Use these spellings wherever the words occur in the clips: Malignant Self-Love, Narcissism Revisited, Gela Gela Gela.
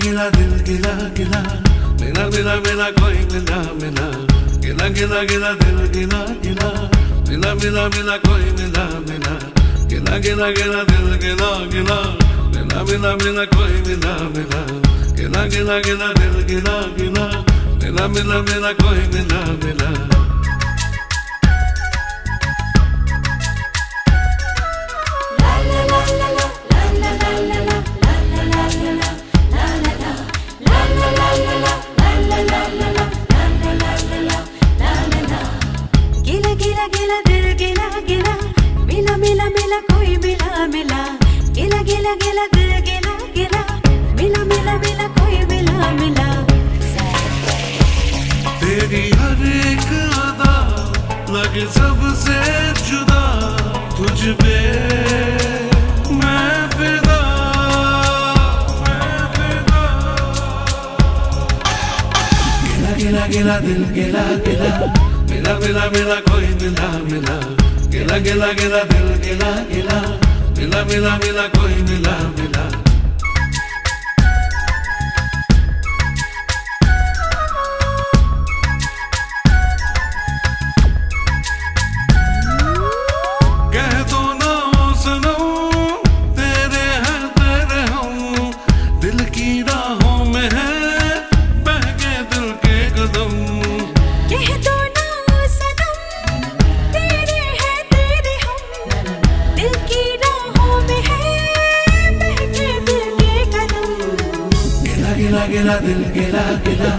Gela gela gela gela, mela mela mela koi mela mela. Gela gela gela gela gela, mela mela mela koi mela mela. Gela gela gela gela gela, mela mela mela koi mela mela. Gela gela gela gela gela, mela mela mela koi mela mela. Gela gela gela gela, mila mila mila koi mila mila. Teri har ek ada lage sabse juda, tujh pe main fida, main fida. Gela gela gela dil gela gela, mila mila mila koi mila mila. Gela gela gela dil gela gela, mila mila mila koi mila mila. Keh do na sanam, tere hai tere hum, dil ki raahon mein hai behke dil ke kadam. Keh do na sanam, tere hai tere hum, dil ki Gela gela dil gela gela,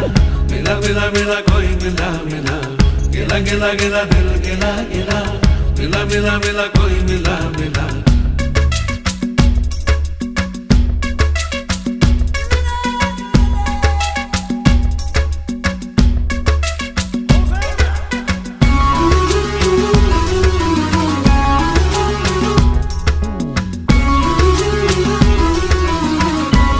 mila mila mila koi mila mila. Gela gela gela dil gela gela, mila mila mila koi mila mila. Gela gela gela gela,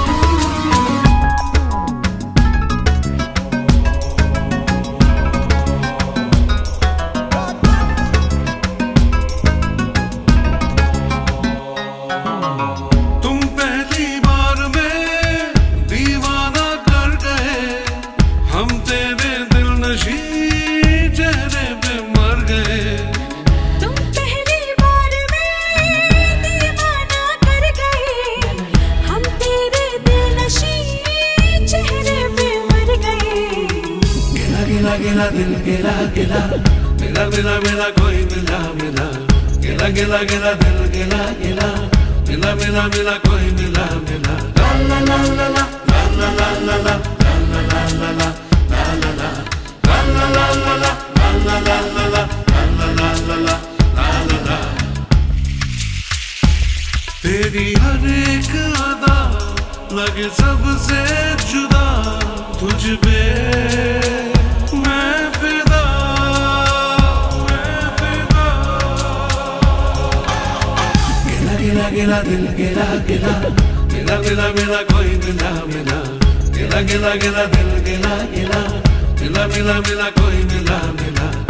mila mila mila koi mila mila. Gela gela gela gela gela gela, mila mila mila koi mila mila. La la la la la la la la la la la la la. La la la la la la la la la la la la la. Teri har ek ada lage sabse juda, tujh pe. Gela gela dil gela gela, mila mila mila koi mila mila. Gela gela gela dil gela gela, mila mila mila koi mila mila.